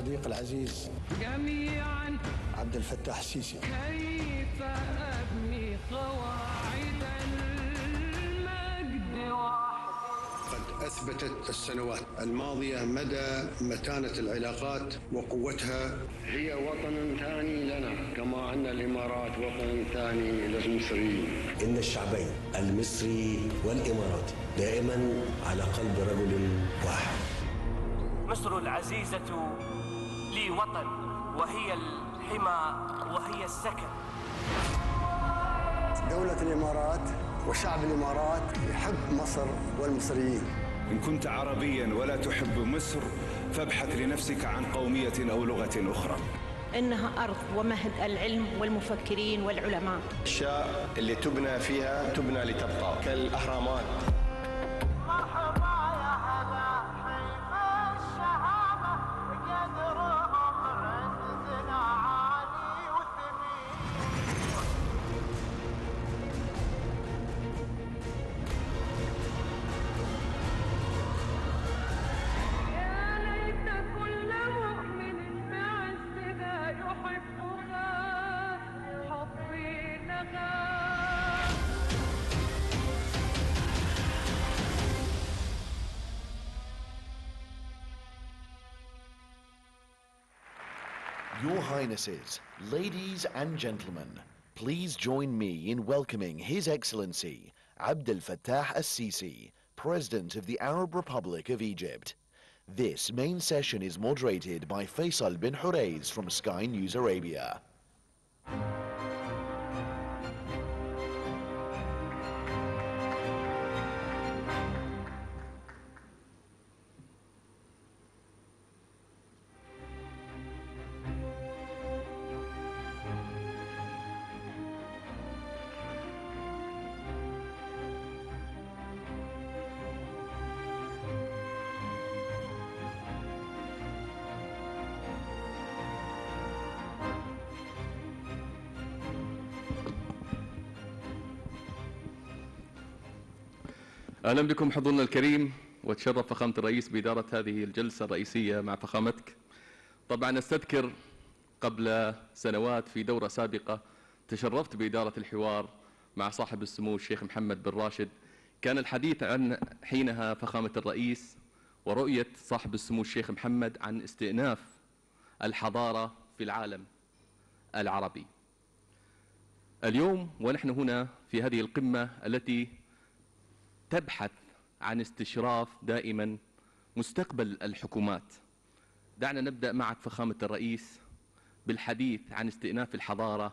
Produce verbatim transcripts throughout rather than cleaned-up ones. الصديق العزيز جميعا عبد الفتاح السيسي. كيف أبني قواعد المجد وحدي؟ قد أثبتت السنوات الماضية مدى متانة العلاقات وقوتها. هي وطن ثاني لنا كما أن الإمارات وطن ثاني للمصريين. إن الشعبين المصري والإماراتي دائما على قلب رجل واحد. مصر العزيزة لي وطن، وهي الحمى وهي السكن. دولة الإمارات وشعب الإمارات يحب مصر والمصريين. إن كنت عربيا ولا تحب مصر فابحث لنفسك عن قومية أو لغة أخرى. إنها أرض ومهد العلم والمفكرين والعلماء. الأشياء اللي تبنى فيها تبنى لتبقى كالأهرامات. Your Highnesses, ladies and gentlemen, please join me in welcoming His Excellency Abdel Fattah El-Sisi, President of the Arab Republic of Egypt. This main session is moderated by Faisal bin Huraiz from Sky News Arabia. أهلا بكم حضورنا الكريم، وتشرف فخامة الرئيس بإدارة هذه الجلسة الرئيسية مع فخامتك. طبعا أستذكر قبل سنوات في دورة سابقة تشرفت بإدارة الحوار مع صاحب السمو الشيخ محمد بن راشد، كان الحديث عن حينها فخامة الرئيس ورؤية صاحب السمو الشيخ محمد عن استئناف الحضارة في العالم العربي. اليوم ونحن هنا في هذه القمة التي تبحث عن استشراف دائما مستقبل الحكومات، دعنا نبدأ معك فخامة الرئيس بالحديث عن استئناف الحضارة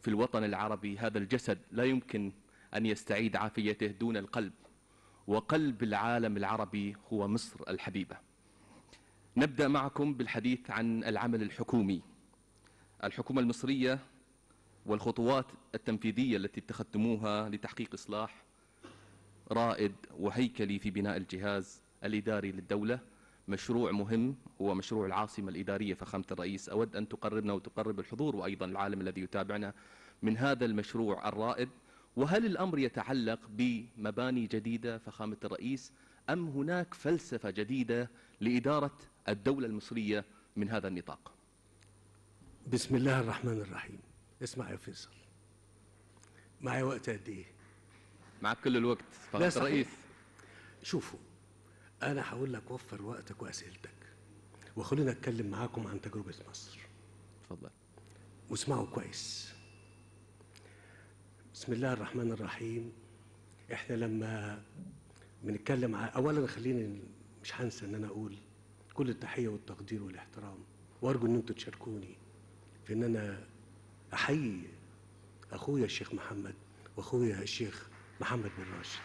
في الوطن العربي. هذا الجسد لا يمكن أن يستعيد عافيته دون القلب، وقلب العالم العربي هو مصر الحبيبة. نبدأ معكم بالحديث عن العمل الحكومي، الحكومة المصرية والخطوات التنفيذية التي اتخذتموها لتحقيق إصلاح رائد وهيكلي في بناء الجهاز الإداري للدولة. مشروع مهم هو مشروع العاصمة الإدارية. فخامة الرئيس، أود أن تقربنا وتقرب الحضور وأيضا العالم الذي يتابعنا من هذا المشروع الرائد، وهل الأمر يتعلق بمباني جديدة فخامة الرئيس أم هناك فلسفة جديدة لإدارة الدولة المصرية من هذا النطاق؟ بسم الله الرحمن الرحيم. اسمع يا فيصل، معي وقت قد إيه؟ معك كل الوقت فخامة الرئيس. شوفوا، أنا هقول لك وفر وقتك وأسئلتك، وخلينا أتكلم معاكم عن تجربة مصر. اتفضل. واسمعوا كويس. بسم الله الرحمن الرحيم. إحنا لما بنتكلم عن أولاً، خليني مش هنسى إن أنا أقول كل التحية والتقدير والاحترام، وأرجو إن أنتوا تشاركوني في إن أنا أحيي أخويا الشيخ محمد وأخويا الشيخ محمد بن راشد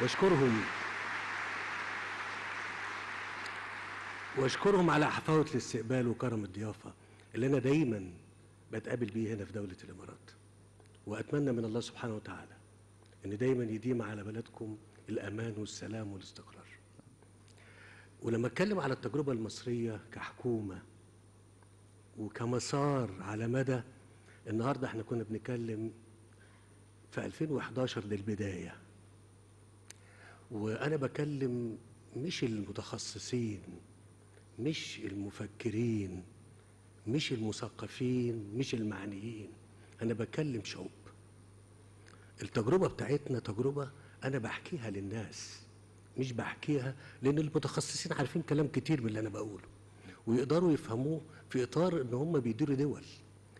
واشكرهم واشكرهم على حفاوة الاستقبال وكرم الضيافة اللي أنا دايما بتقابل بيه هنا في دولة الإمارات، وأتمنى من الله سبحانه وتعالى إن دايما يديم على بلدكم الأمان والسلام والاستقرار. ولما أتكلم على التجربة المصرية كحكومة وكمسار على مدى النهارده، إحنا كنا بنتكلم في ألفين وإحداشر للبداية، وأنا بكلم مش المتخصصين مش المفكرين، مش المثقفين، مش المعنيين، أنا بكلم شعوب. التجربة بتاعتنا تجربة أنا بحكيها للناس، مش بحكيها لأن المتخصصين عارفين كلام كتير من اللي أنا بقوله ويقدروا يفهموه في إطار إن هم بيديروا دول،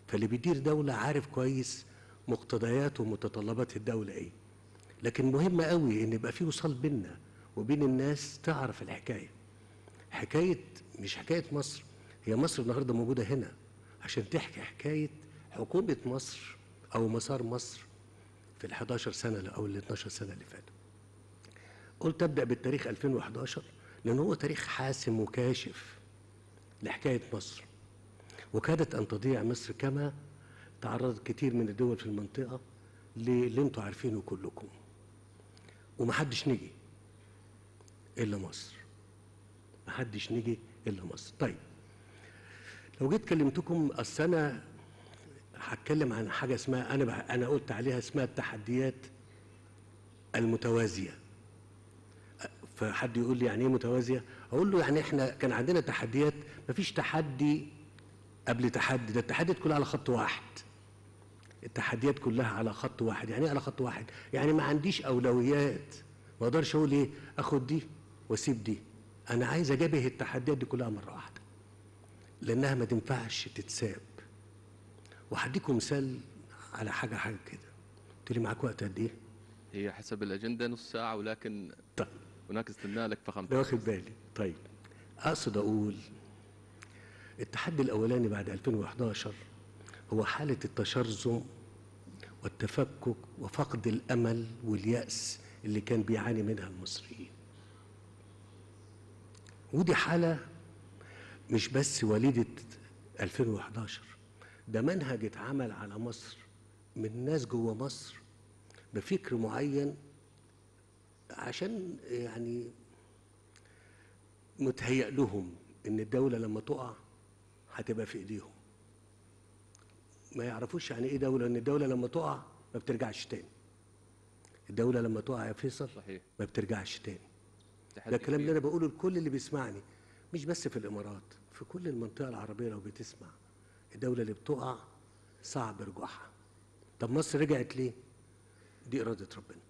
فاللي بيدير دولة عارف كويس مقتضيات ومتطلبات الدولة إيه. لكن مهم قوي إن يبقى في وصال بينا وبين الناس تعرف الحكاية. حكاية مش حكاية مصر، هي مصر النهارده موجودة هنا عشان تحكي حكاية حكومة مصر أو مسار مصر في ال إحدى عشرة سنة أو ال اتناشر سنة اللي فاتوا. قلت أبدأ بالتاريخ ألفين وأحد عشر لأن هو تاريخ حاسم وكاشف لحكاية مصر، وكادت أن تضيع مصر كما تعرضت كتير من الدول في المنطقة اللي انتوا عارفينه كلكم، ومحدش نجي إلا مصر، محدش نجي إلا مصر. طيب لو جيت كلمتكم، أصل أنا هتكلم عن حاجة اسمها، أنا أنا قلت عليها اسمها التحديات المتوازية. فحد يقول لي يعني إيه متوازية؟ أقول له يعني إحنا كان عندنا تحديات، مفيش تحدي قبل تحدي، ده التحديات كلها على خط واحد. التحديات كلها على خط واحد، يعني إيه على خط واحد؟ يعني ما عنديش أولويات، ما أقدرش أقول إيه؟ آخد دي وأسيب دي. أنا عايز أجابه التحديات دي كلها مرة واحدة، لأنها ما تنفعش تتساب. وهديكم مثال على حاجة حاجة كده. قلت لي معاك وقت قد إيه؟ هي حسب الأجندة نص ساعة، ولكن طيب هناك استنى لك في خمسة. واخد بالي. طيب أقصد أقول التحدي الأولاني بعد ألفين وأحد عشر هو حالة التشرذم والتفكك وفقد الأمل واليأس اللي كان بيعاني منها المصريين. ودي حالة مش بس وليدة ألفين وأحد عشر، ده منهج اتعمل على مصر من ناس جوه مصر بفكر معين، عشان يعني متهيأ لهم إن الدولة لما تقع هتبقى في إيديهم. ما يعرفوش يعني إيه دولة، إن الدولة لما تقع ما بترجعش تاني. الدولة لما تقع يا فيصل صحيح ما بترجعش تاني. ده الكلام اللي أنا بقوله لكل اللي بيسمعني، مش بس في الإمارات، في كل المنطقة العربية. لو بتسمع الدولة اللي بتقع صعب رجوعها. طب مصر رجعت ليه؟ دي إرادة ربنا،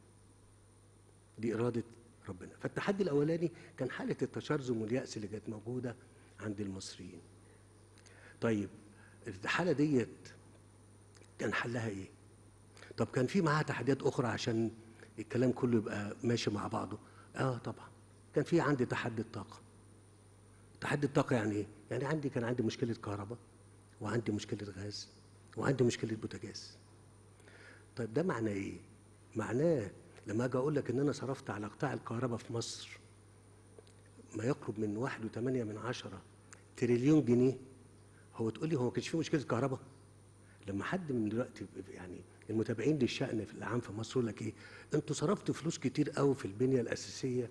دي إرادة ربنا. فالتحدي الأولاني كان حالة التشرذم واليأس اللي كانت موجودة عند المصريين. طيب الحالة ديت كان حلها إيه؟ طب كان في معاها تحديات أخرى عشان الكلام كله يبقى ماشي مع بعضه؟ آه طبعًا. كان في عندي تحدي الطاقة. تحدي الطاقة يعني إيه؟ يعني عندي كان عندي مشكلة كهرباء، وعندي مشكلة غاز، وعندي مشكلة بوتاجاز. طيب ده معناه إيه؟ معناه لما أجي أقول لك إن أنا صرفت على قطاع الكهرباء في مصر ما يقرب من واحد وثمانية من عشرة تريليون جنيه، هو تقول لي هو ما كانش فيه مشكلة كهرباء؟ لما حد من دلوقتي يعني المتابعين للشأن في العام في مصر يقول لك إيه؟ أنتوا صرفتوا فلوس كتير قوي في البنية الأساسية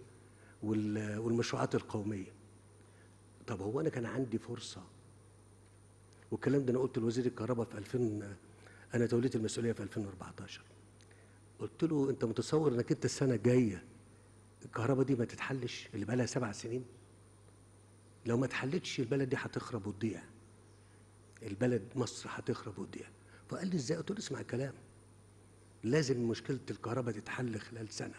والمشروعات القومية. طب هو أنا كان عندي فرصة، والكلام ده أنا قلت لوزير الكهرباء في ألفين، أنا توليت المسؤولية في ألفين وأربعة عشر. قلت له أنت متصور إنك أنت السنة الجاية الكهرباء دي ما تتحلش اللي بقى لها سبع سنين؟ لو ما اتحلتش البلد دي هتخرب وتضيع. البلد مصر هتخرب وتضيع. فقال لي إزاي؟ قلت له اسمع الكلام، لازم مشكلة الكهرباء تتحل خلال سنة،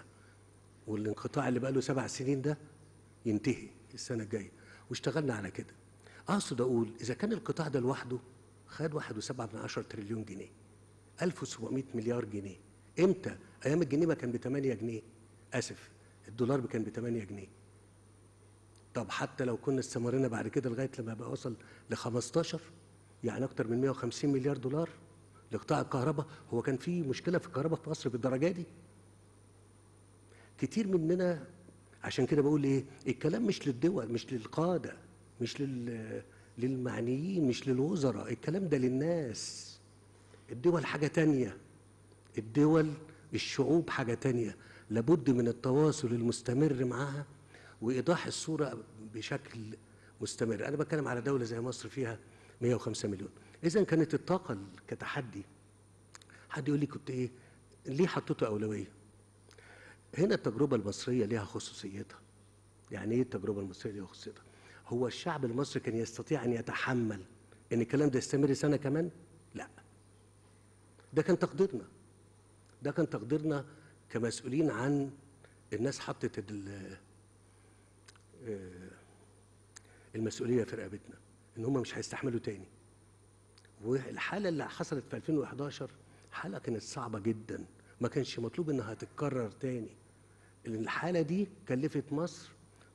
والانقطاع اللي بقى له سبع سنين ده ينتهي السنة الجاية، واشتغلنا على كده. أقصد أقول إذا كان القطاع ده لوحده خد واحد وسبعة من عشرة تريليون جنيه، ألف وسبعمائة مليار جنيه. إمتى؟ أيام الجنيه كان ب ثمانية جنيه، آسف الدولار كان ب ثمانية جنيه. طب حتى لو كنا استمرنا بعد كده لغاية لما بقى وصل ل خمستاشر، يعني أكتر من مائة وخمسين مليار دولار لقطاع الكهرباء. هو كان في مشكلة في الكهرباء في مصر بالدرجة دي؟ كتير مننا، عشان كده بقول إيه، الكلام مش للدول، مش للقادة، مش لل... للمعنيين، مش للوزراء، الكلام ده للناس. الدول حاجة تانية، الدول الشعوب حاجة تانية، لابد من التواصل المستمر معها وإيضاح الصورة بشكل مستمر. أنا بتكلم على دولة زي مصر فيها مائة وخمسة مليون. إذا كانت الطاقة كتحدي، حد يقول لي كنت إيه؟ ليه حطيته أولوية؟ هنا التجربة المصرية ليها خصوصيتها. يعني إيه التجربة المصرية ليها خصوصيتها؟ هو الشعب المصري كان يستطيع أن يتحمل أن الكلام ده يستمر سنة كمان؟ لا. ده كان تقديرنا. ده كان تقديرنا كمسؤولين عن الناس حطت المسؤولية في رقبتنا إن هم مش هيستحملوا تاني. والحالة اللي حصلت في ألفين وإحداشر حالة كانت صعبة جدا، ما كانش مطلوب إنها تتكرر تاني. الحالة دي كلفت مصر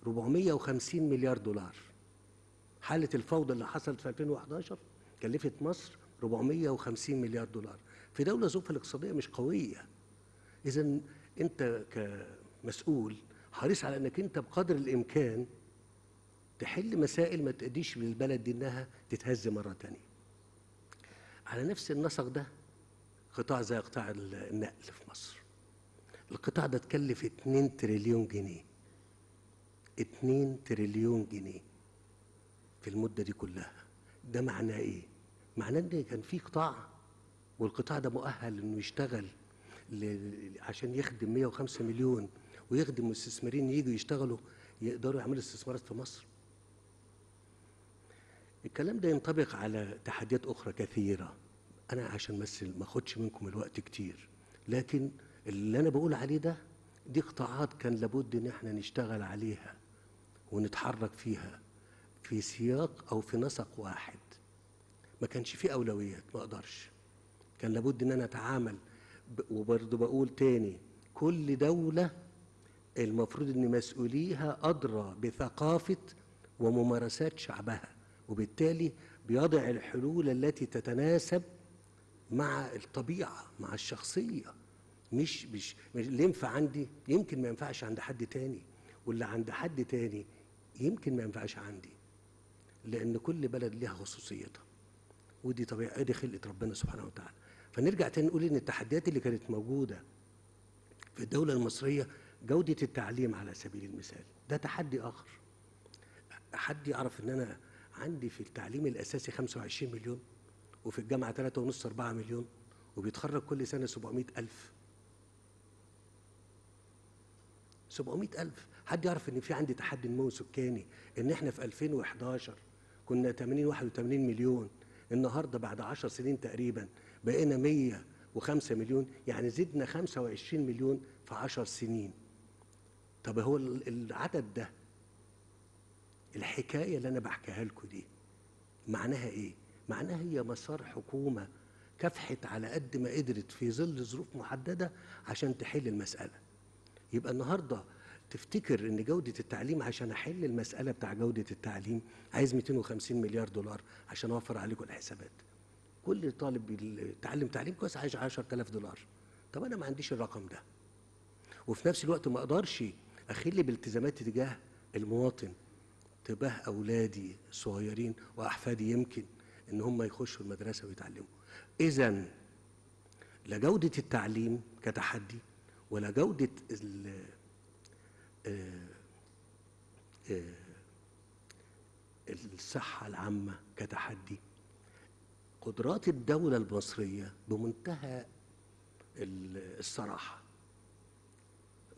أربعمية وخمسين مليار دولار. حالة الفوضى اللي حصلت في ألفين وإحداشر كلفت مصر أربعمية وخمسين مليار دولار في دولة ظروفها الاقتصادية مش قوية. إذا أنت كمسؤول حريص على أنك أنت بقدر الإمكان تحل مسائل ما تأديش للبلد دي إنها تتهز مرة تانية. على نفس النسق ده قطاع زي قطاع النقل في مصر. القطاع ده تكلف اتنين تريليون جنيه. اتنين تريليون جنيه في المدة دي كلها. ده معناه إيه؟ معناه إن كان في قطاع والقطاع ده مؤهل إنه يشتغل عشان يخدم مية وخمسة مليون ويخدم مستثمرين يجوا يشتغلوا يقدروا يعملوا استثمارات في مصر. الكلام ده ينطبق على تحديات أخرى كثيرة. أنا عشان بس ما أخدش منكم الوقت كتير، لكن اللي أنا بقول عليه ده دي قطاعات كان لابد إن إحنا نشتغل عليها ونتحرك فيها في سياق أو في نسق واحد. ما كانش فيه أولويات، ما أقدرش. كان لابد إن أنا أتعامل، وبرضه بقول تاني كل دولة المفروض إن مسؤوليها أدرى بثقافة وممارسات شعبها، وبالتالي بيضع الحلول التي تتناسب مع الطبيعة مع الشخصية. مش مش اللي ينفع عندي يمكن ما ينفعش عند حد تاني، واللي عند حد تاني يمكن ما ينفعش عندي، لأن كل بلد لها خصوصيتها، ودي طبيعة دي خلقة ربنا سبحانه وتعالى. فنرجع تاني نقول إن التحديات اللي كانت موجودة في الدولة المصرية، جودة التعليم على سبيل المثال ده تحدي آخر. حد يعرف إن أنا عندي في التعليم الأساسي خمسة وعشرين مليون، وفي الجامعة تلاتة ونص أربعة مليون، وبيتخرج كل سنة سبعمية ألف. سبعمية ألف. حد يعرف إن في عندي تحدي نمو سكاني، إن إحنا في ألفين وإحداشر كنا تمانين واحد وتمانين مليون، النهارده بعد عشر سنين تقريبا بقينا مية وخمسة مليون، يعني زدنا خمسة وعشرين مليون في عشر سنين. طب هو العدد ده، الحكاية اللي أنا بحكيها لكم دي معناها إيه؟ معناها هي مسار حكومة كافحت على قد ما قدرت في ظل ظروف محددة عشان تحل المسألة. يبقى النهارده تفتكر إن جودة التعليم، عشان أحل المسألة بتاع جودة التعليم عايز ميتين وخمسين مليار دولار عشان أوفر عليكم الحسابات. كل طالب يتعلم تعليم كويس عايز عشرة آلاف دولار. طب أنا ما عنديش الرقم ده، وفي نفس الوقت ما أقدرش أخلي بالتزاماتي تجاه المواطن، تجاه أولادي الصغيرين وأحفادي يمكن إن هم يخشوا المدرسة ويتعلموا. إذا لا جودة التعليم كتحدي، ولا جودة الصحة العامة كتحدي. قدرات الدولة المصرية بمنتهى الصراحة.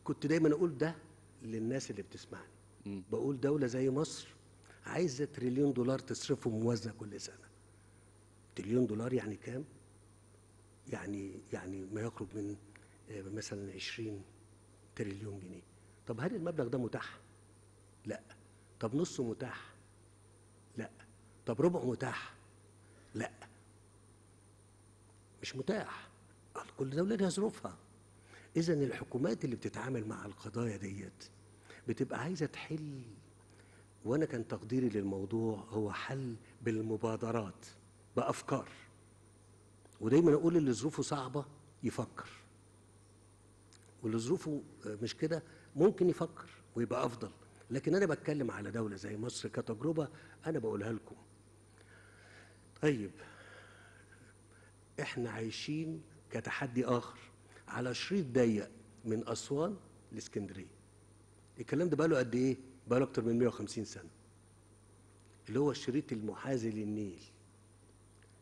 كنت دايما أقول ده للناس اللي بتسمعني، بقول دولة زي مصر عايزة تريليون دولار تصرفه موازنة كل سنة. تريليون دولار يعني كام؟ يعني يعني ما يقرب من مثلا عشرين تريليون جنيه. طب هل المبلغ ده متاح؟ لا. طب نصه متاح؟ لا. طب ربعه متاح؟ لا، مش متاح. كل دولة لها ظروفها. إذا الحكومات اللي بتتعامل مع القضايا ديت بتبقى عايزة تحل، وأنا كان تقديري للموضوع هو حل بالمبادرات بأفكار. ودايما أقول اللي ظروفه صعبة يفكر، واللي ظروفه مش كده ممكن يفكر ويبقى أفضل. لكن أنا بتكلم على دولة زي مصر كتجربة أنا بقولها لكم. طيب إحنا عايشين كتحدي آخر على شريط ضيق من أسوان لإسكندرية. الكلام ده بقى له قد إيه؟ بقى له أكتر من مية وخمسين سنة. اللي هو الشريط المحاذي للنيل.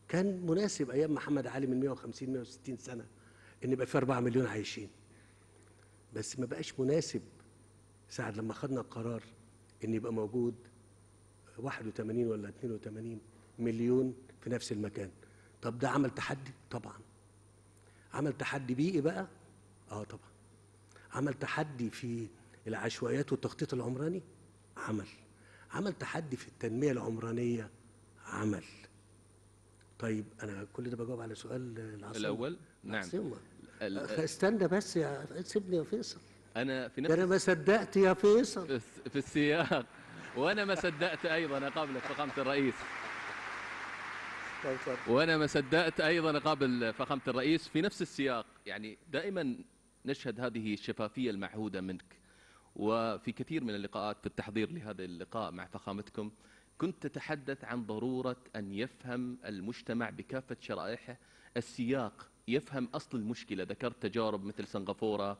كان مناسب أيام محمد علي من مية وخمسين مية وستين سنة إن يبقى فيه أربعة مليون عايشين. بس ما بقاش مناسب ساعة لما خدنا القرار إن يبقى موجود واحد وثمانين ولا اثنين وثمانين مليون في نفس المكان. طب ده عمل تحدي؟ طبعا. عمل تحدي بيئي بقى؟ اه طبعا. عمل تحدي في العشوائيات والتخطيط العمراني؟ عمل. عمل تحدي في التنمية العمرانية؟ عمل. طيب انا كل ده بجاوب على سؤال العاصمة الاول؟ العاصمة. نعم. استنى بس يا سيبني يا فيصل. انا في نفس انا ما صدقت يا فيصل في السياق، وانا ما صدقت ايضا قبلك فخامة الرئيس. وانا ما صدقت ايضا قبل فخامة الرئيس في نفس السياق. يعني دائما نشهد هذه الشفافية المعهودة منك، وفي كثير من اللقاءات في التحضير لهذا اللقاء مع فخامتكم كنت تتحدث عن ضرورة أن يفهم المجتمع بكافة شرائحه السياق، يفهم أصل المشكلة. ذكرت تجارب مثل سنغافورة،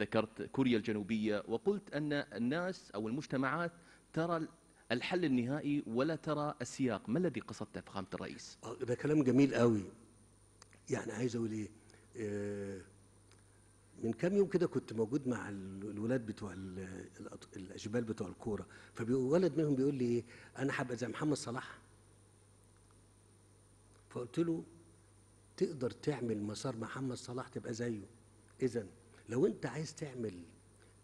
ذكرت كوريا الجنوبية، وقلت أن الناس أو المجتمعات ترى الحل النهائي ولا ترى السياق. ما الذي قصدته فخامة الرئيس؟ ده كلام جميل قوي. يعني عايز أقول إيه؟ من كام يوم كده كنت موجود مع الولاد بتوع الاشبال بتوع الكوره، فولد منهم بيقول لي ايه؟ انا هبقى زي محمد صلاح. فقلت له تقدر تعمل مسار محمد صلاح تبقى زيه. اذا لو انت عايز تعمل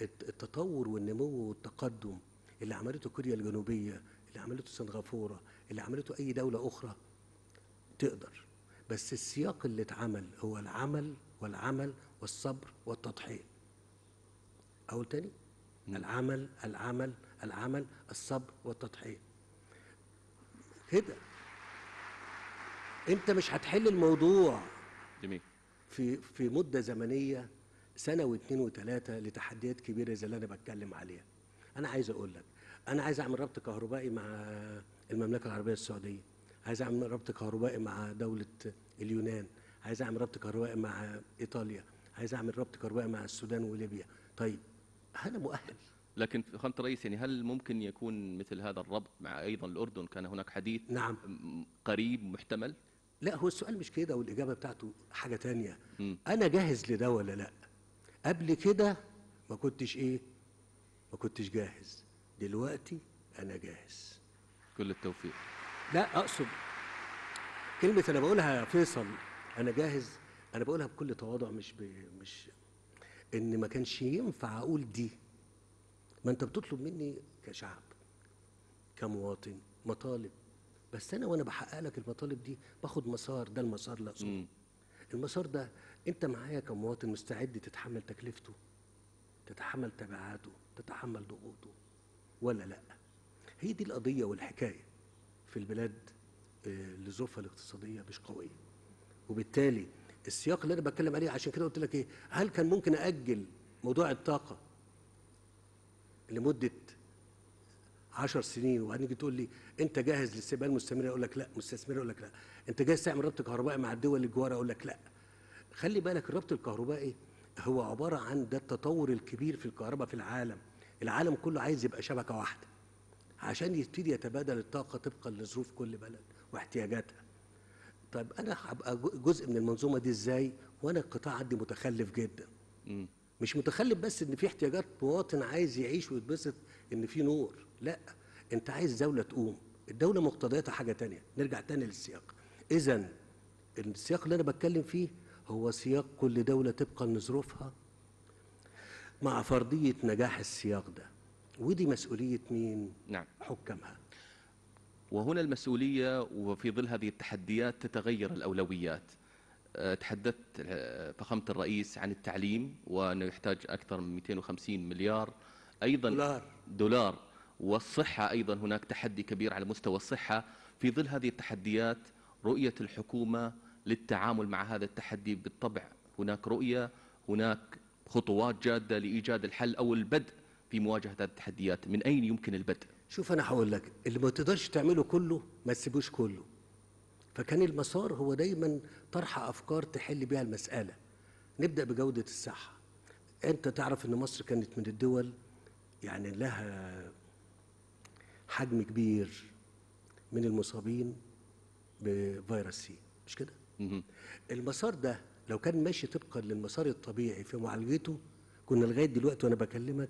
التطور والنمو والتقدم اللي عملته كوريا الجنوبيه، اللي عملته سنغافوره، اللي عملته اي دوله اخرى، تقدر. بس السياق اللي اتعمل هو العمل والعمل والصبر والتضحية. أقول تاني؟ العمل العمل العمل الصبر والتضحية. كده أنت مش هتحل الموضوع. جميل. في في مدة زمنية سنة واثنين وثلاثة لتحديات كبيرة زي اللي أنا بتكلم عليها. أنا عايز أقول لك، أنا عايز أعمل ربط كهربائي مع المملكة العربية السعودية، عايز أعمل ربط كهربائي مع دولة اليونان، عايز اعمل ربط كهربائي مع ايطاليا، عايز اعمل ربط كهربائي مع السودان وليبيا. طيب انا مؤهل. لكن فخامة الرئيس، يعني هل ممكن يكون مثل هذا الربط مع ايضا الاردن؟ كان هناك حديث. نعم. قريب محتمل؟ لا، هو السؤال مش كده والاجابه بتاعته حاجه ثانيه. انا جاهز لده ولا لا؟ قبل كده ما كنتش ايه؟ ما كنتش جاهز. دلوقتي انا جاهز. كل التوفيق. لا اقصد كلمه انا بقولها يا فيصل، أنا جاهز، أنا بقولها بكل تواضع، مش مش إن ما كانش ينفع أقول دي. ما أنت بتطلب مني كشعب كمواطن مطالب، بس أنا وأنا بحقق لك المطالب دي باخد مسار. ده المسار اللي أقصده. المسار ده أنت معايا كمواطن مستعد تتحمل تكلفته، تتحمل تبعاته، تتحمل ضغوطه ولا لأ؟ هي دي القضية والحكاية في البلاد اللي ظروفها الاقتصادية مش قوية. وبالتالي السياق اللي انا بتكلم عليه، عشان كده قلت لك ايه، هل كان ممكن ااجل موضوع الطاقه لمده عشر سنين وبعدين تيجي تقول لي انت جاهز للاستقبال المستمر؟ اقول لك لا. مستثمر؟ اقول لك لا. انت جاهز تعمل ربط كهربائي مع الدول اللي جوارها؟ اقول لك لا. خلي بالك الربط الكهربائي هو عباره عن ده التطور الكبير في الكهرباء في العالم. العالم كله عايز يبقى شبكه واحده عشان يبتدي يتبادل الطاقه طبقا لظروف كل بلد واحتياجاتها. طيب انا هبقى جزء من المنظومه دي ازاي وانا القطاع عندي متخلف جدا؟ م. مش متخلف بس ان في احتياجات مواطن عايز يعيش ويتبسط ان في نور، لا، انت عايز دوله تقوم، الدوله مقتضياتها حاجه ثانيه. نرجع ثاني للسياق. اذا السياق اللي انا بتكلم فيه هو سياق كل دوله طبقا لظروفها مع فرضيه نجاح السياق ده، ودي مسؤوليه مين؟ نعم، حكامها. وهنا المسؤولية، وفي ظل هذه التحديات تتغير الأولويات. تحدثت فخامة الرئيس عن التعليم وأنه يحتاج أكثر من مئتين وخمسين مليار أيضا دولار. دولار. والصحة أيضا هناك تحدي كبير على مستوى الصحة. في ظل هذه التحديات رؤية الحكومة للتعامل مع هذا التحدي، بالطبع هناك رؤية، هناك خطوات جادة لإيجاد الحل أو البدء في مواجهة هذه التحديات، من أين يمكن البدء؟ شوف انا هقول لك، اللي ما تقدرش تعمله كله ما تسيبوش كله. فكان المسار هو دايما طرح افكار تحل بيها المساله. نبدا بجوده الصحه. انت تعرف ان مصر كانت من الدول يعني لها حجم كبير من المصابين بفيروس سي، مش كده؟ المسار ده لو كان ماشي طبقا للمسار الطبيعي في معالجته كنا لغايه دلوقتي وانا بكلمك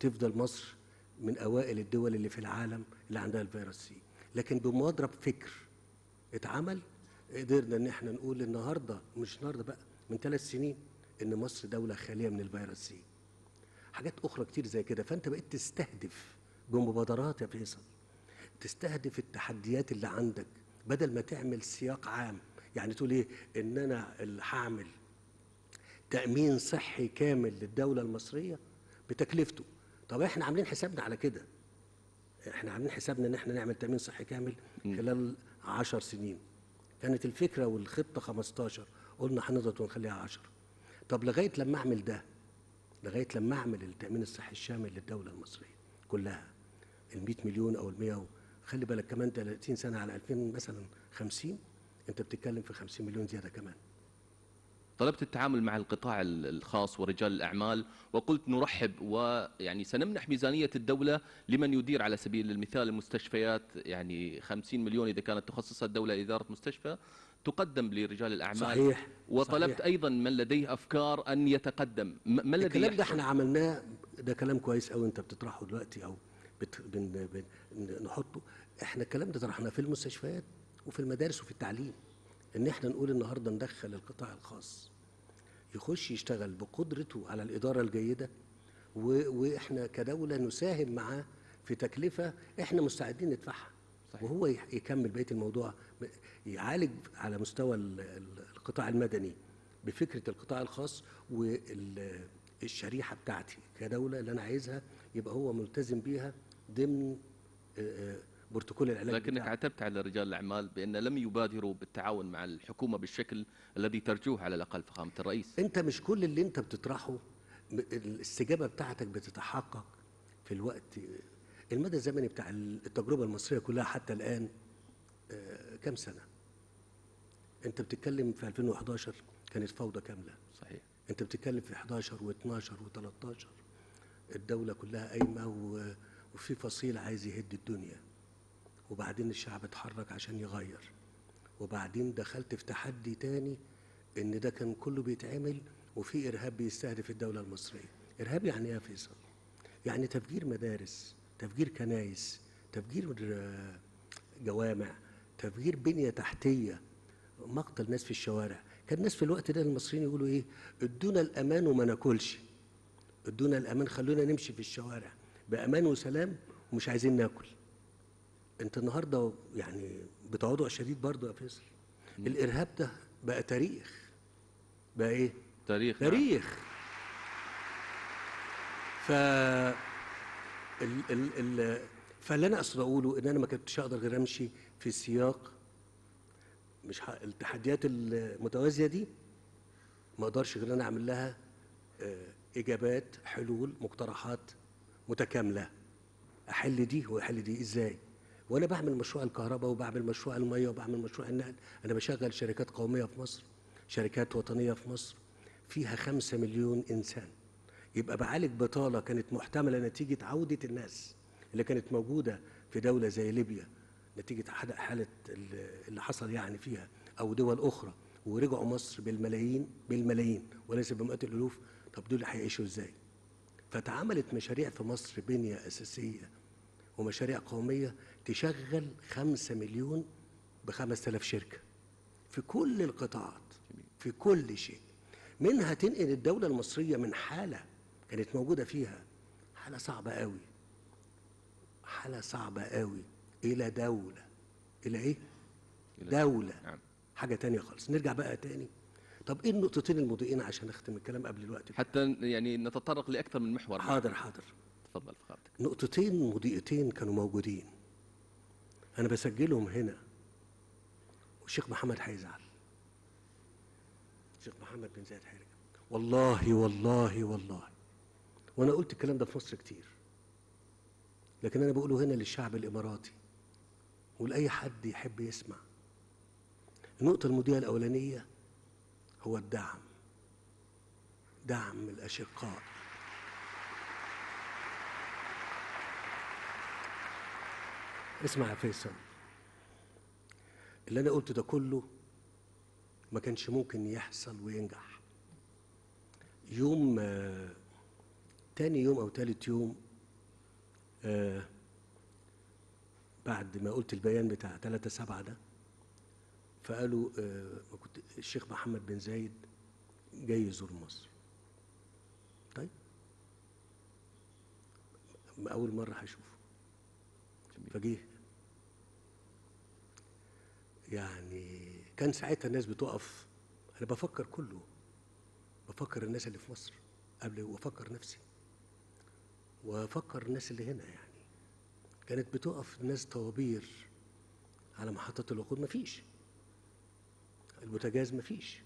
تفضل مصر من أوائل الدول اللي في العالم اللي عندها الفيروس سي. لكن بمضرب فكر اتعمل قدرنا ان احنا نقول النهارده، مش النهارده بقى، من ثلاث سنين، ان مصر دوله خاليه من الفيروس سي. حاجات اخرى كتير زي كده. فانت بقيت تستهدف بمبادرات يا فيصل، تستهدف التحديات اللي عندك بدل ما تعمل سياق عام. يعني تقول ايه؟ ان انا اللي هعمل تامين صحي كامل للدوله المصريه بتكلفته. طب احنا عاملين حسابنا على كده، احنا عاملين حسابنا ان احنا نعمل تامين صحي كامل خلال عشر سنين. كانت الفكره والخطه خمستاشر، قلنا هنضغط ونخليها عشرة. طب لغايه لما اعمل ده، لغايه لما اعمل التامين الصحي الشامل للدوله المصريه كلها، ال مية مليون او ال مية، خلي بالك كمان تلاتين سنه على ألفين مثلا خمسين، انت بتتكلم في خمسين مليون زياده كمان. طلبت التعامل مع القطاع الخاص ورجال الأعمال، وقلت نرحب ويعني سنمنح ميزانية الدولة لمن يدير على سبيل المثال المستشفيات. يعني خمسين مليون إذا كانت تخصصها الدولة لإدارة مستشفى تقدم لرجال الأعمال. صحيح. وطلبت صحيح. أيضا من لديه أفكار أن يتقدم. ما الذي الكلام ده احنا عملناه؟ ده كلام كويس أوي أنت بتطرحه دلوقتي أو بت... بن... بن... نحطه. احنا الكلام ده طرحناه في المستشفيات وفي المدارس وفي التعليم، إن احنا نقول النهارده ندخل القطاع الخاص يخش يشتغل بقدرته على الإدارة الجيدة، وإحنا كدولة نساهم معاه في تكلفة إحنا مستعدين ندفعها. صحيح. وهو يكمل بقية الموضوع، يعالج على مستوى القطاع المدني بفكرة القطاع الخاص، والشريحة بتاعتي كدولة اللي أنا عايزها يبقى هو ملتزم بيها ضمن بروتوكول العلاج. لكنك عتبت على رجال الاعمال بان لم يبادروا بالتعاون مع الحكومه بالشكل الذي ترجوه على الاقل فخامه الرئيس. انت مش كل اللي انت بتطرحه الاستجابه بتاعتك بتتحقق في الوقت. المدى الزمني بتاع التجربه المصريه كلها حتى الان كام سنه؟ انت بتتكلم في ألفين وحداشر كانت فوضى كامله. صحيح. انت بتتكلم في حداشر واتناشر وتلتاشر الدوله كلها قايمه وفي فصيل عايز يهد الدنيا، وبعدين الشعب اتحرك عشان يغير، وبعدين دخلت في تحدي تاني ان ده كان كله بيتعمل وفي ارهاب بيستهدف الدوله المصريه. ارهاب يعني ايه يا فيصل؟ يعني تفجير مدارس، تفجير كنايس، تفجير جوامع، تفجير بنيه تحتيه، مقتل ناس في الشوارع. كان الناس في الوقت ده المصريين يقولوا ايه؟ ادونا الامان وما ناكلش، ادونا الامان خلونا نمشي في الشوارع بامان وسلام ومش عايزين ناكل. انت النهارده يعني بتواضع شديد برضه يا فيصل، الارهاب ده بقى تاريخ، بقى ايه؟ تاريخ تاريخ نعم. ف ال ال ال فاللي انا اقصد اقوله ان انا ما كنتش اقدر غير امشي في سياق مش ح... التحديات المتوازيه دي ما اقدرش غير انا اعمل لها اجابات، حلول، مقترحات متكامله، احل دي واحل دي. ازاي؟ وانا بعمل مشروع الكهرباء وبعمل مشروع الميه وبعمل مشروع النقل، انا بشغل شركات قوميه في مصر، شركات وطنيه في مصر فيها خمسة مليون انسان، يبقى بعالج بطاله كانت محتمله نتيجه عوده الناس اللي كانت موجوده في دوله زي ليبيا نتيجه حاله اللي حصل يعني فيها، او دول اخرى ورجعوا مصر بالملايين بالملايين وليس بمئات الالوف. طب دول هيعيشوا ازاي؟ فتعملت مشاريع في مصر بنيه اساسيه ومشاريع قوميه تشغل خمسة مليون بخمس آلاف شركة في كل القطاعات في كل شيء، منها تنقل الدولة المصرية من حالة كانت موجودة فيها حالة صعبة قوي، حالة صعبة قوي، إلى دولة، إلى إيه؟ دولة حاجة تانية خالص. نرجع بقى تاني، طب إيه النقطتين المضيئين عشان أختم الكلام قبل الوقت حتى يعني نتطرق لأكثر من محور. حاضر حاضر تفضل في خاطرك. نقطتين مضيئتين كانوا موجودين أنا بسجلهم هنا، والشيخ محمد هيزعل، الشيخ محمد بن زايد هيرجع، والله والله والله. وأنا قلت الكلام ده في مصر كتير، لكن أنا بقوله هنا للشعب الإماراتي ولأي حد يحب يسمع. النقطة المضيئة الأولانية هو الدعم، دعم الأشقاء. اسمع يا فيصل، اللي انا قلته ده كله ما كانش ممكن يحصل وينجح. يوم آه تاني يوم او تالت يوم آه بعد ما قلت البيان بتاع ثلاثة سبعة ده، فقالوا كنت الشيخ محمد بن زايد جاي يزور مصر. طيب أول مرة هشوفه، فجه يعني كان ساعتها الناس بتقف. أنا بفكر كله، بفكر الناس اللي في مصر قبل وأفكر نفسي وأفكر الناس اللي هنا. يعني كانت بتقف الناس طوابير على محطة الوقود، مفيش البوتاجاز، مفيش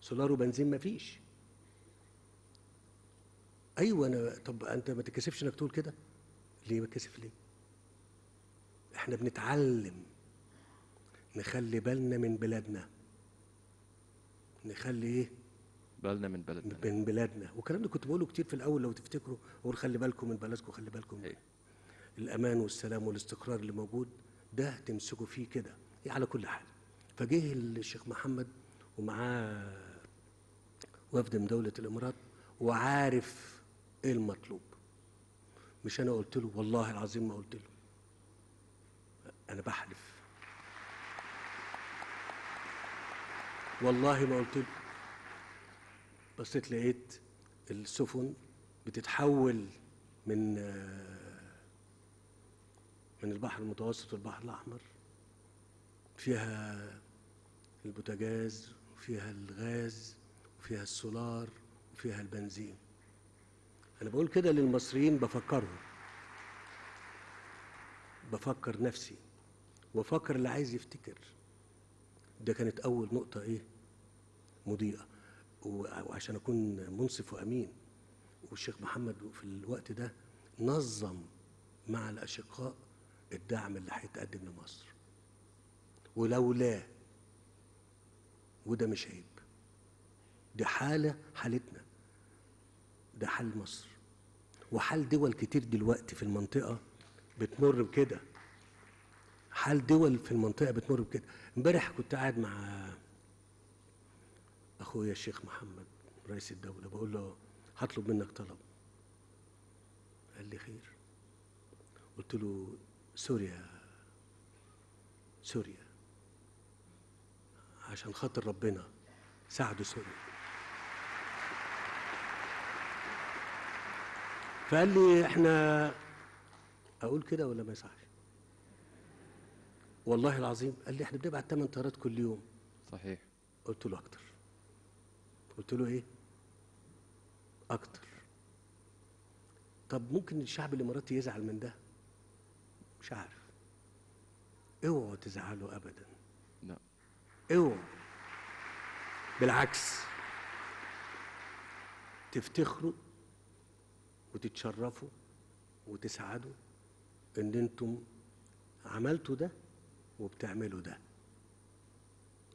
سولار وبنزين، مفيش. ايوه انا، طب انت ما تتكسفش انك تقول كده ليه؟ بتكسف ليه؟ احنا بنتعلم نخلي بالنا من بلادنا، نخلي ايه بالنا من بلدنا، من بلادنا. والكلام ده كنت بقوله كتير في الاول لو تفتكروا، اقول خلي بالكم من بلدكم، خلي بالكم من الامان والسلام والاستقرار اللي موجود ده، تمسكوا فيه كده يعني على كل حال. فجه الشيخ محمد ومعاه وفد من دوله الامارات، وعارف ايه المطلوب. مش انا قلت له، والله العظيم ما قلت له، انا بحلف والله ما قلت له. بصيت لقيت السفن بتتحول من من البحر المتوسط والبحر الاحمر، فيها البوتاجاز وفيها الغاز وفيها السولار وفيها البنزين. أنا بقول كده للمصريين، بفكرهم، بفكر نفسي وفكر اللي عايز يفتكر. ده كانت أول نقطة إيه مضيئة. وعشان أكون منصف وأمين، والشيخ محمد في الوقت ده نظم مع الأشقاء الدعم اللي هيتقدم لمصر، ولولا وده مش عيب، دي حالة، حالتنا، ده حال مصر وحال دول كتير دلوقتي في المنطقة بتمر بكده، حال دول في المنطقة بتمر بكده. امبارح كنت قاعد مع أخويا الشيخ محمد رئيس الدولة، بقول له هطلب منك طلب. قال لي خير. قلت له سوريا، سوريا عشان خاطر ربنا ساعدوا سوريا. فقال لي احنا، اقول كده ولا ما يصحش؟ والله العظيم قال لي احنا بنبعت ثمان طيارات كل يوم. صحيح. قلت له اكتر. قلت له ايه؟ اكتر. طب ممكن الشعب الاماراتي يزعل من ده؟ مش عارف. اوعوا تزعلوا ابدا. لا. اوعوا. بالعكس، تفتخروا وتتشرفوا وتسعدوا ان انتم عملتوا ده وبتعملوا ده.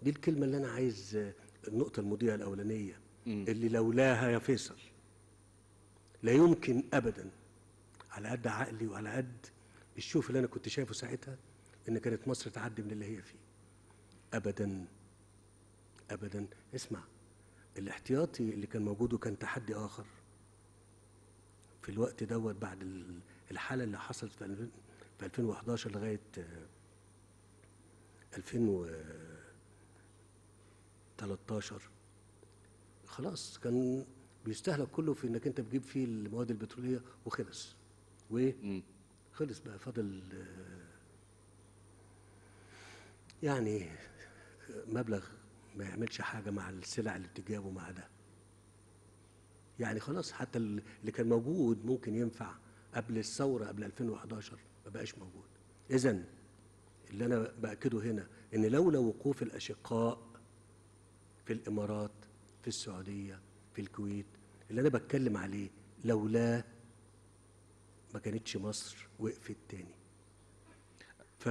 دي الكلمه اللي انا عايز، النقطه المضيئه الاولانيه اللي لولاها يا فيصل لا يمكن ابدا، على قد عقلي وعلى قد الشوف اللي انا كنت شايفه ساعتها، ان كانت مصر تعدي من اللي هي فيه. ابدا ابدا. اسمع، الاحتياطي اللي كان موجود وكان تحدي اخر في الوقت دوت بعد الحاله اللي حصلت في ألفين وأحد عشر لغايه ألفين وثلاثة عشر، خلاص كان بيستهلك كله في انك انت بتجيب فيه المواد البتروليه وخلص، وخلص بقى فاضل يعني مبلغ ما يعملش حاجه مع السلع اللي بتجابه مع ده. يعني خلاص حتى اللي كان موجود ممكن ينفع قبل الثوره قبل ألفين وأحد عشر ما بقاش موجود. اذا اللي انا باكده هنا ان لولا وقوف الاشقاء في الامارات، في السعوديه، في الكويت، اللي انا بتكلم عليه، لولا ما كانتش مصر وقفت تاني. ف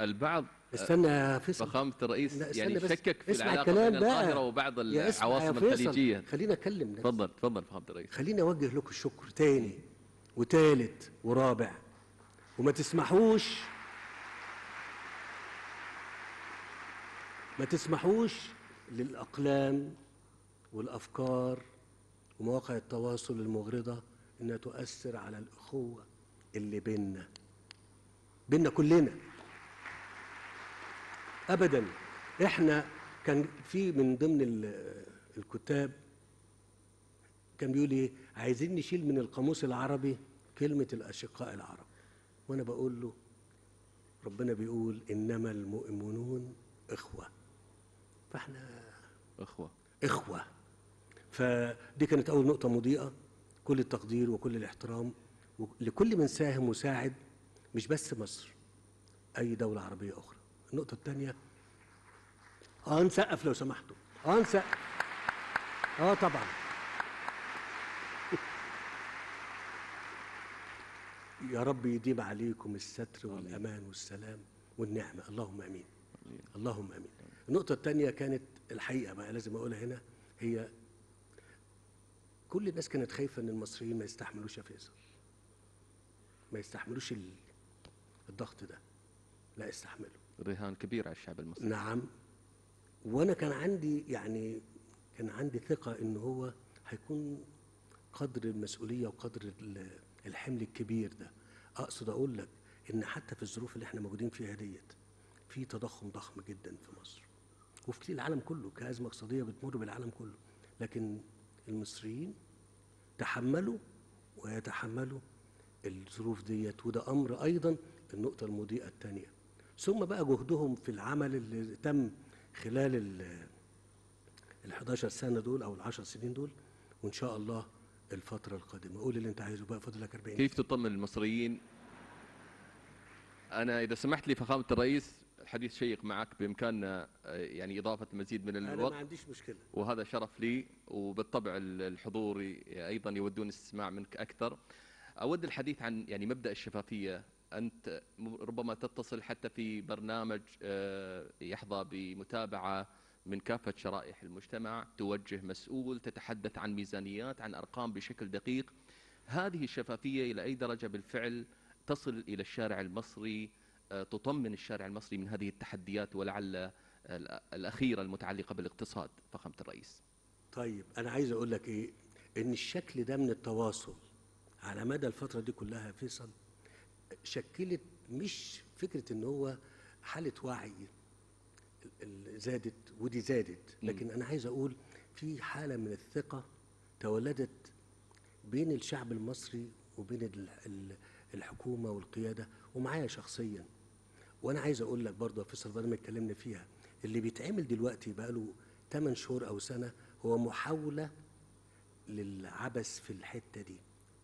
البعض استنى يا فيصل فخامة الرئيس يعني شكك في العلاقة بين القاهرة وبعض العواصم الخليجية. خلينا أكلم نفسي. اتفضل اتفضل فخامة الرئيس. خليني أوجه لكم الشكر تاني وتالت ورابع، وما تسمحوش ما تسمحوش للأقلام والأفكار ومواقع التواصل المغرضة إنها تؤثر على الأخوة اللي بيننا. بيننا كلنا أبدا. إحنا كان في من ضمن الكتاب كان بيقول إيه، عايزين نشيل من القاموس العربي كلمة الأشقاء العرب، وأنا بقول له ربنا بيقول إنما المؤمنون إخوة، فإحنا إخوة إخوة. فدي كانت أول نقطة مضيئة. كل التقدير وكل الاحترام لكل من ساهم وساعد، مش بس مصر، أي دولة عربية أخرى. النقطة الثانية، آه نسقف لو سمحتوا، آه نسقف، آه طبعا. يا رب يديم عليكم الستر والأمان والسلام والنعمة، اللهم أمين اللهم أمين. النقطة الثانية كانت الحقيقة بقى لازم أقولها هنا، هي كل الناس كانت خايفة إن المصريين ما يستحملوش يا فيصل، ما يستحملوش الضغط ده، لا يستحملوا، رهان كبير على الشعب المصري. نعم، وأنا كان عندي يعني كان عندي ثقة إن هو هيكون قدر المسؤولية وقدر الحمل الكبير ده. أقصد أقول لك إن حتى في الظروف اللي إحنا موجودين فيها ديت، في تضخم ضخم جدا في مصر وفي العالم كله، كأزمة اقتصادية بتمر بالعالم كله، لكن المصريين تحملوا ويتحملوا الظروف ديت، وده أمر أيضا النقطة المضيئة الثانية. ثم بقى جهدهم في العمل اللي تم خلال ال إحدى عشرة سنة دول أو ال عشر سنين دول، وإن شاء الله الفترة القادمة. قول اللي أنت عايزه بقى، فاضلك أربعين. كيف تطمن المصريين؟ أنا إذا سمحت لي فخامة الرئيس، الحديث شيق معك، بإمكاننا يعني إضافة المزيد من الوقت. أنا ما عنديش مشكلة، وهذا شرف لي، وبالطبع الحضور أيضا يودون الاستماع منك أكثر. أود الحديث عن يعني مبدأ الشفافية. أنت ربما تتصل حتى في برنامج يحظى بمتابعة من كافة شرائح المجتمع، توجه مسؤول، تتحدث عن ميزانيات، عن أرقام بشكل دقيق. هذه الشفافية إلى أي درجة بالفعل تصل إلى الشارع المصري، تطمن الشارع المصري من هذه التحديات ولعل الأخيرة المتعلقة بالاقتصاد، فخامة الرئيس؟ طيب، أنا عايز أقول لك إيه، إن الشكل ده من التواصل على مدى الفترة دي كلها فيصل، شكلت مش فكرة إن هو حالة وعي زادت ودي زادت، لكن أنا عايز أقول في حالة من الثقة تولدت بين الشعب المصري وبين الحكومة والقيادة، ومعايا شخصياً. وأنا عايز أقول لك برضه يا فيصل، بدل ما اتكلمنا فيها، اللي بيتعمل دلوقتي بقاله ثمانية شهور أو سنة هو محاولة للعبث في الحتة دي،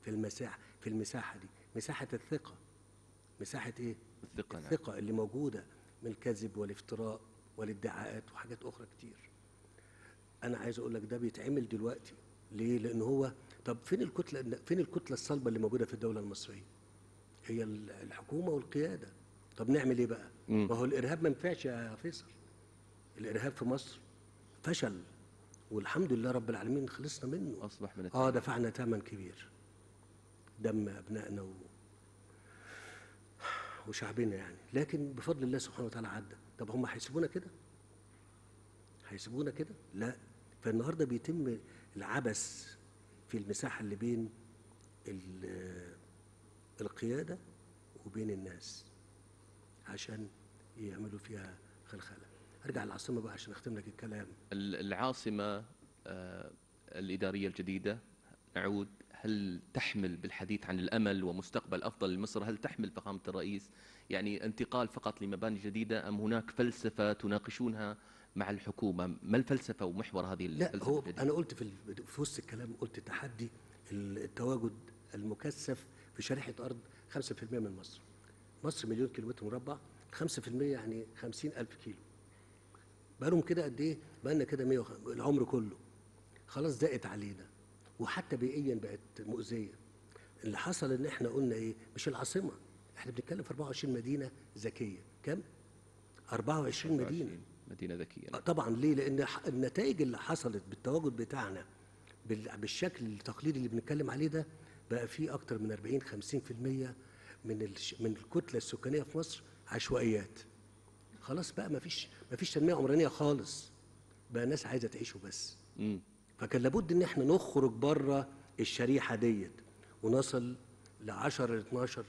في المساحة في المساحة دي، مساحة الثقة. مساحة إيه؟ الثقة. الثقة اللي موجودة من الكذب والافتراء والادعاءات وحاجات أخرى كتير. أنا عايز أقول لك ده بيتعمل دلوقتي ليه؟ لأن هو طب فين الكتلة فين الكتلة الصلبة اللي موجودة في الدولة المصرية؟ هي الحكومة والقيادة. طب نعمل إيه بقى؟ مم. ما هو الإرهاب ما نفعش يا فيصل. الإرهاب في مصر فشل، والحمد لله رب العالمين خلصنا منه. أصبح من التعليم. آه دفعنا ثمن كبير، دم أبنائنا و... وشعبنا يعني، لكن بفضل الله سبحانه وتعالى عدى. طب هم هيسيبونا كده؟ هيسيبونا كده؟ لا. فالنهارده بيتم العبث في المساحة اللي بين القيادة وبين الناس عشان يعملوا فيها خلخلة. أرجع للعاصمة بقى عشان أختم لك الكلام. العاصمة الإدارية الجديدة، نعود، هل تحمل بالحديث عن الأمل ومستقبل أفضل لمصر، هل تحمل فخامة الرئيس يعني انتقال فقط لمباني جديدة، أم هناك فلسفة تناقشونها مع الحكومة؟ ما الفلسفة ومحور هذه الفلسفة؟ لا، هو أنا قلت في في وسط الكلام، قلت تحدي التواجد المكثف في شريحة أرض خمسة بالمئة من مصر. مصر مليون كيلومتر مربع، خمسة بالمئة يعني خمسين ألف كيلو. بقالهم كده قد إيه؟ بقالنا كده مية العمر كله. خلاص ضاقت علينا، وحتى بيئيا بقت مؤذية. اللي حصل إن إحنا قلنا إيه؟ مش العاصمة، إحنا بنتكلم في أربعة وعشرين مدينة ذكية. كم؟ أربعة وعشرين مدينة مدينة ذكية. طبعا ليه؟ لأن النتائج اللي حصلت بالتواجد بتاعنا بالشكل التقليدي اللي بنتكلم عليه ده، بقى في أكتر من أربعين خمسين بالمئة من من الكتلة السكانية في مصر عشوائيات. خلاص بقى ما فيش ما فيش تنمية عمرانية خالص، بقى ناس عايزة تعيش وبس. امم فكان لابد إن احنا نخرج بره الشريحة ديت ونصل ل عشرة ل اتناشر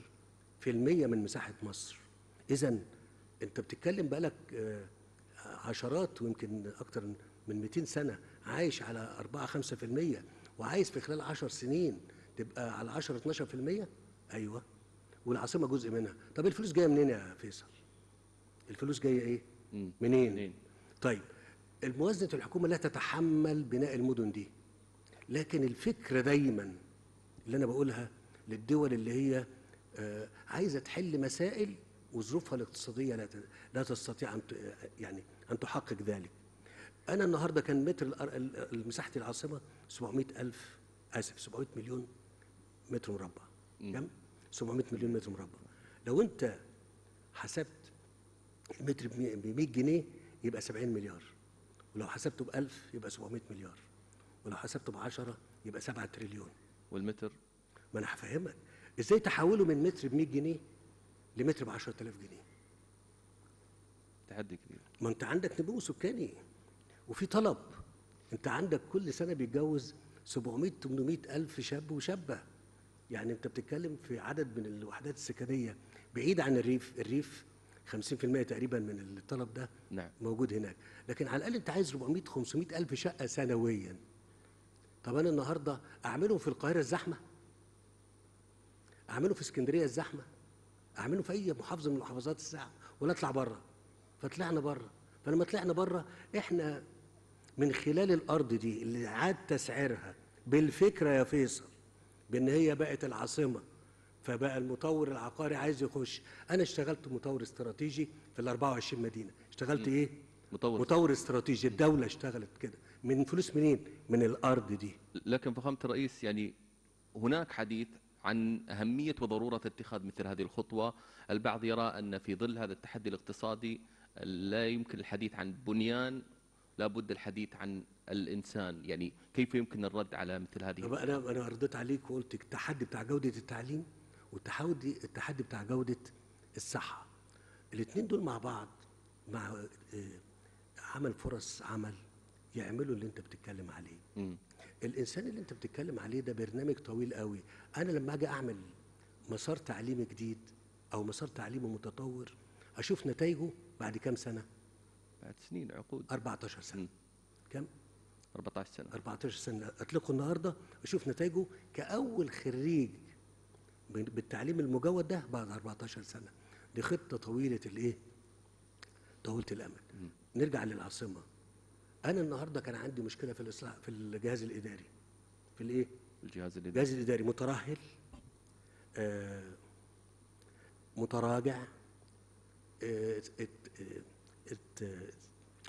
بالمئة من مساحة مصر. إذا أنت بتتكلم بقالك عشرات ويمكن أكتر من مئتين سنة عايش على أربعة خمسة في المية، وعايز في خلال عشر سنين تبقى على عشرة اتناشر في المية؟ أيوه، والعاصمة جزء منها. طب الفلوس جاية منين يا فيصل؟ الفلوس جاية إيه؟ منين؟ منين؟ طيب الموازنة الحكومة لا تتحمل بناء المدن دي، لكن الفكرة دايما اللي أنا بقولها للدول اللي هي عايزة تحل مسائل وظروفها الاقتصادية لا تستطيع أن يعني أن تحقق ذلك. أنا النهاردة كان متر مساحة العاصمة سبعمية ألف، آسف سبعمية مليون متر مربع. كم؟ سبعمية مليون متر مربع. لو أنت حسبت المتر ب مية جنيه يبقى سبعين مليار، ولو حسبته ب ألف يبقى سبعمية مليار، ولو حسبته ب عشرة يبقى سبعة تريليون. والمتر؟ ما أنا هفهمك إزاي تحوله من متر ب مية جنيه لمتر ب عشرة آلاف جنيه. تحدي كبير. ما أنت عندك نمو سكاني وفي طلب، أنت عندك كل سنة بيتجوز سبعمية تمنمية ألف شاب وشابة، يعني أنت بتتكلم في عدد من الوحدات السكنية بعيد عن الريف، الريف خمسين في المية تقريبا من الطلب ده نعم موجود هناك، لكن على الأقل أنت عايز أربعمية خمسمية ألف شقة سنويا. طب أنا النهاردة أعملهم في القاهرة الزحمة؟ أعمله في اسكندرية الزحمة؟ أعمله في أي محافظة من المحافظات الزحمة؟ ولا أطلع بره؟ فطلعنا بره، فلما طلعنا بره إحنا من خلال الأرض دي اللي عاد تسعيرها بالفكرة يا فيصل بأن هي بقت العاصمة، فبقى المطور العقاري عايز يخش. أنا اشتغلت مطور استراتيجي في ال أربعة وعشرين مدينة، اشتغلت م. إيه؟ مطور, مطور استراتيجي، الدولة اشتغلت كده من فلوس منين؟ من الأرض دي. لكن فخامة الرئيس يعني هناك حديث عن أهمية وضرورة اتخاذ مثل هذه الخطوة، البعض يرى أن في ظل هذا التحدي الاقتصادي لا يمكن الحديث عن بنيان، لا بد الحديث عن الإنسان، يعني كيف يمكن الرد على مثل هذه؟ أنا أنا رديت عليك وقلت التحدي بتاع جودة التعليم والتحدي التحدي بتاع جودة الصحة، الاثنين دول مع بعض مع عمل فرص عمل يعملوا اللي أنت بتتكلم عليه. م. الانسان اللي انت بتتكلم عليه ده برنامج طويل قوي. انا لما اجي اعمل مسار تعليمي جديد او مسار تعليمي متطور اشوف نتائجه بعد كام سنه؟ بعد سنين، عقود. أربعتاشر سنة. م. كم؟ أربعتاشر سنة. أربعتاشر سنة اطلقه النهارده اشوف نتائجه كاول خريج بالتعليم المجود ده بعد أربعتاشر سنة. دي خطه طويله الايه؟ طويله الامد. م. نرجع للعاصمه. أنا النهارده كان عندي مشكلة في الإصلاح في الجهاز الإداري. في الإيه؟ الجهاز الإداري. الجهاز الإداري مترهل، آه متراجع، آه ات ات ات ات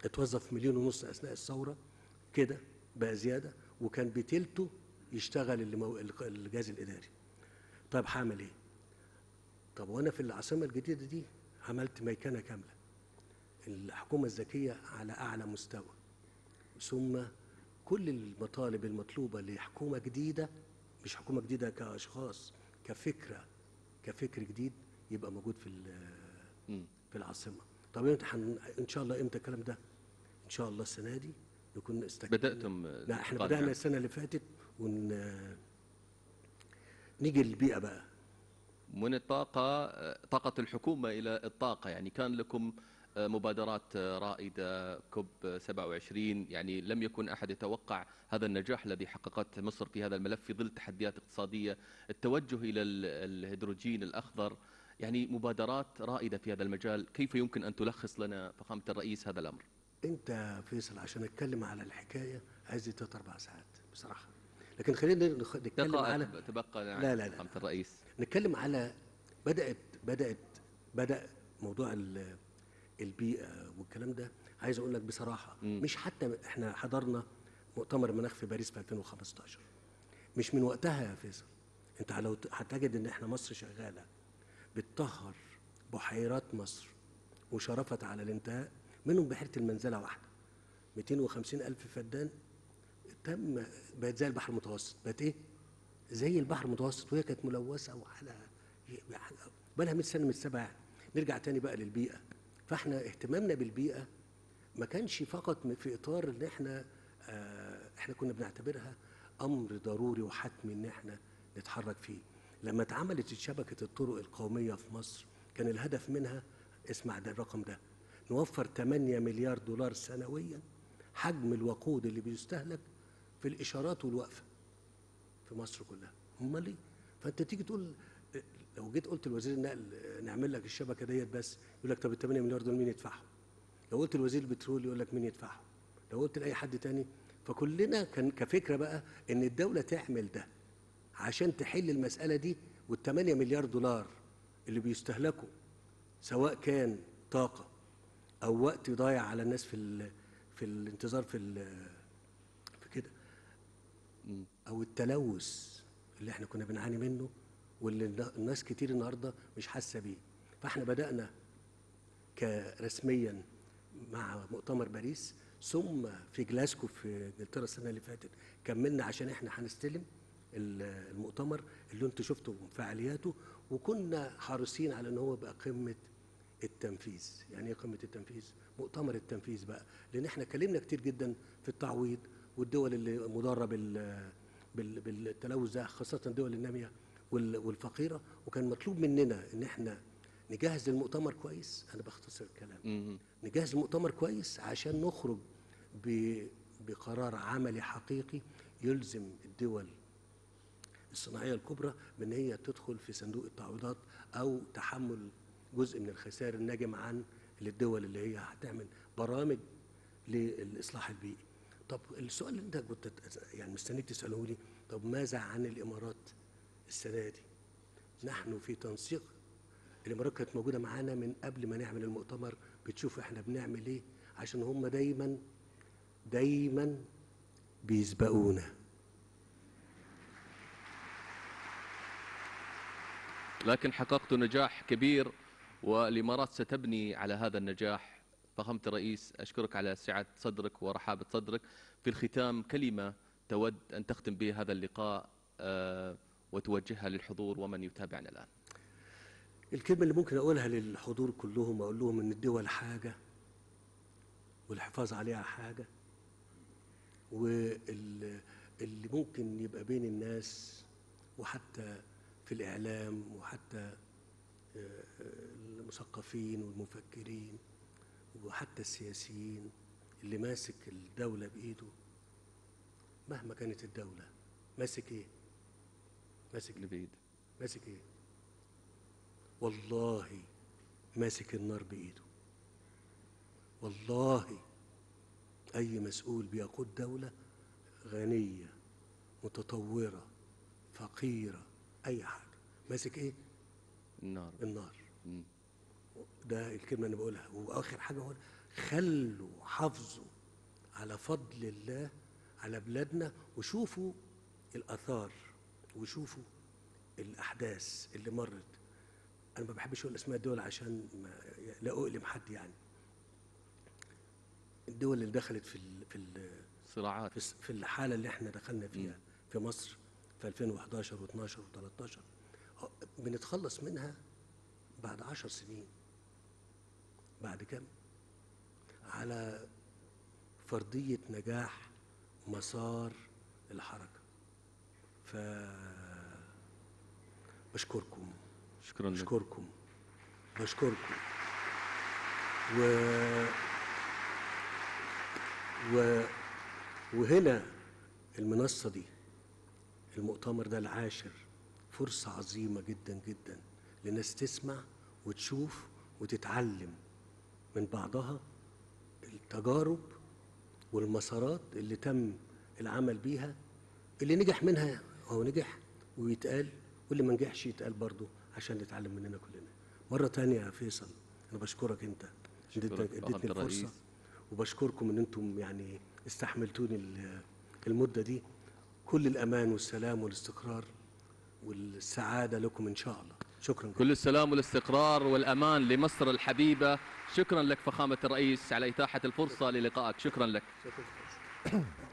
اتوظف مليون ونص أثناء الثورة كده بقى زيادة، وكان بتلته يشتغل اللي الجهاز الإداري. طب هعمل إيه؟ طب وأنا في العاصمة الجديدة دي عملت ميكنة كاملة. الحكومة الذكية على أعلى مستوى. ثم كل المطالب المطلوبة لحكومة جديدة، مش حكومة جديدة كأشخاص، كفكرة كفكر جديد يبقى موجود في في العاصمة. طب إن شاء الله إمتى الكلام ده؟ إن شاء الله السنة دي نكون استكملنا. بدأتم؟ لا إحنا بدأنا يعني السنة اللي فاتت. ون نيجي للبيئة بقى، من الطاقة، طاقة الحكومة إلى الطاقة. يعني كان لكم مبادرات رائدة، كوب سبعة وعشرين، يعني لم يكن أحد يتوقع هذا النجاح الذي حققته مصر في هذا الملف في ظل تحديات اقتصادية، التوجه إلى الهيدروجين الأخضر، يعني مبادرات رائدة في هذا المجال. كيف يمكن أن تلخص لنا فخامة الرئيس هذا الأمر؟ أنت فيصل عشان أتكلم على الحكاية عايز ثلاث أربع ساعات بصراحة، لكن خلينا نتكلم على تبقى لا لا فخامة الرئيس نتكلم على بدأت بدأت بدأ موضوع ال البيئة والكلام ده. عايز اقول لك بصراحة م. مش حتى احنا حضرنا مؤتمر مناخ في باريس في ألفين وخمستاشر، مش من وقتها يا فيصل انت لو هتجد ان احنا مصر شغالة بتطهر بحيرات مصر وشرفت على الانتهاء، منهم بحيرة المنزلة واحدة مئتين وخمسين ألف فدان، تم بقت زي البحر المتوسط، بقت ايه؟ زي البحر المتوسط، وهي كانت ملوثة وعلى بقى لها مية سنة من السبع. نرجع تاني بقى للبيئة. فاحنا اهتمامنا بالبيئه ما كانش فقط في اطار ان احنا اه احنا كنا بنعتبرها امر ضروري وحتمي ان احنا نتحرك فيه. لما اتعملت شبكه الطرق القوميه في مصر كان الهدف منها اسمع ده الرقم ده، نوفر ثمانية مليار دولار سنويا حجم الوقود اللي بيستهلك في الاشارات والوقفه في مصر كلها. امال ايه؟ فانت تيجي تقول، لو جيت قلت لوزير النقل نعمل لك الشبكه ديت بس، يقول لك طب ال ثمانية مليار دول مين يدفعهم؟ لو قلت لوزير البترول يقول لك مين يدفعهم؟ لو قلت لاي حد تاني. فكلنا كان كفكره بقى ان الدوله تعمل ده عشان تحل المساله دي، وال ثمانية مليار دولار اللي بيستهلكوا سواء كان طاقه او وقت ضايع على الناس في في الانتظار في في كده، او التلوث اللي احنا كنا بنعاني منه واللي الناس كتير النهارده مش حاسه بيه. فاحنا بدأنا كرسميا مع مؤتمر باريس، ثم في جلاسكو في انجلترا السنه اللي فاتت كملنا، عشان احنا هنستلم المؤتمر اللي انتوا شفتوا فعالياته، وكنا حريصين على ان هو بقى قمه التنفيذ. يعني ايه قمه التنفيذ؟ مؤتمر التنفيذ بقى، لان احنا اتكلمنا كتير جدا في التعويض والدول اللي مضره بالتلوث ده، خاصه الدول الناميه والفقيره، وكان مطلوب مننا ان احنا نجهز المؤتمر كويس. انا بختصر الكلام، نجهز المؤتمر كويس عشان نخرج بقرار عملي حقيقي يلزم الدول الصناعيه الكبرى بان هي تدخل في صندوق التعويضات او تحمل جزء من الخسائر الناجم عن للدول اللي هي هتعمل برامج للاصلاح البيئي. طب السؤال اللي انت كنت يعني مستنيك تساله لي، طب ماذا عن الامارات السنه دي؟ نحن في تنسيق، الامارات كانت موجوده معانا من قبل ما نعمل المؤتمر بتشوف احنا بنعمل ايه، عشان هم دايما دايما بيسبقونا. لكن حققت نجاح كبير والامارات ستبني على هذا النجاح. فخامة الرئيس اشكرك على سعة صدرك ورحابة صدرك. في الختام كلمة تود ان تختم بها هذا اللقاء وتوجهها للحضور ومن يتابعنا الان. الكلمة اللي ممكن اقولها للحضور كلهم، اقول لهم ان الدول حاجة والحفاظ عليها حاجة، واللي ممكن يبقى بين الناس وحتى في الإعلام وحتى المثقفين والمفكرين وحتى السياسيين، اللي ماسك الدولة بإيده مهما كانت الدولة ماسك إيه؟ ماسك اللي بإيده، ماسك إيه؟ والله ماسك النار بإيده. والله أي مسؤول بيقود دولة غنية متطورة فقيرة أي حاجة ماسك إيه؟ النار. النار. مم. ده الكلمة أنا بقولها. وآخر حاجة هو خلوا حافظوا على فضل الله على بلادنا، وشوفوا الآثار وشوفوا الأحداث اللي مرت. أنا ما بحبش أقول أسماء الدول عشان ما لا أؤلم حد، يعني الدول اللي دخلت في ال في ال الصراعات في الحالة اللي إحنا دخلنا فيها في مصر في ألفين وأحد عشر واثناشر وثلاثة عشر، بنتخلص منها بعد عشر سنين، بعد كم؟ على فرضية نجاح مسار الحركة. ف بشكركم، شكرا لك. بشكركم بشكركم و... و... وهنا المنصة دي، المؤتمر ده العاشر، فرصة عظيمة جدا جدا لناس تسمع وتشوف وتتعلم من بعضها التجارب والمسارات اللي تم العمل بيها، اللي نجح منها هو نجح ويتقال، واللي ما نجحش يتقال برضه عشان نتعلم مننا كلنا. مرة تانية يا فيصل أنا بشكرك أنت، اديتني الفرصة، وبشكركم إن أنتم يعني استحملتوني المدة دي. كل الأمان والسلام والاستقرار والسعادة لكم إن شاء الله. شكرا جدا. كل السلام والاستقرار والأمان لمصر الحبيبة. شكرا لك فخامة الرئيس على إتاحة الفرصة للقائك. شكرا لك. شكرا.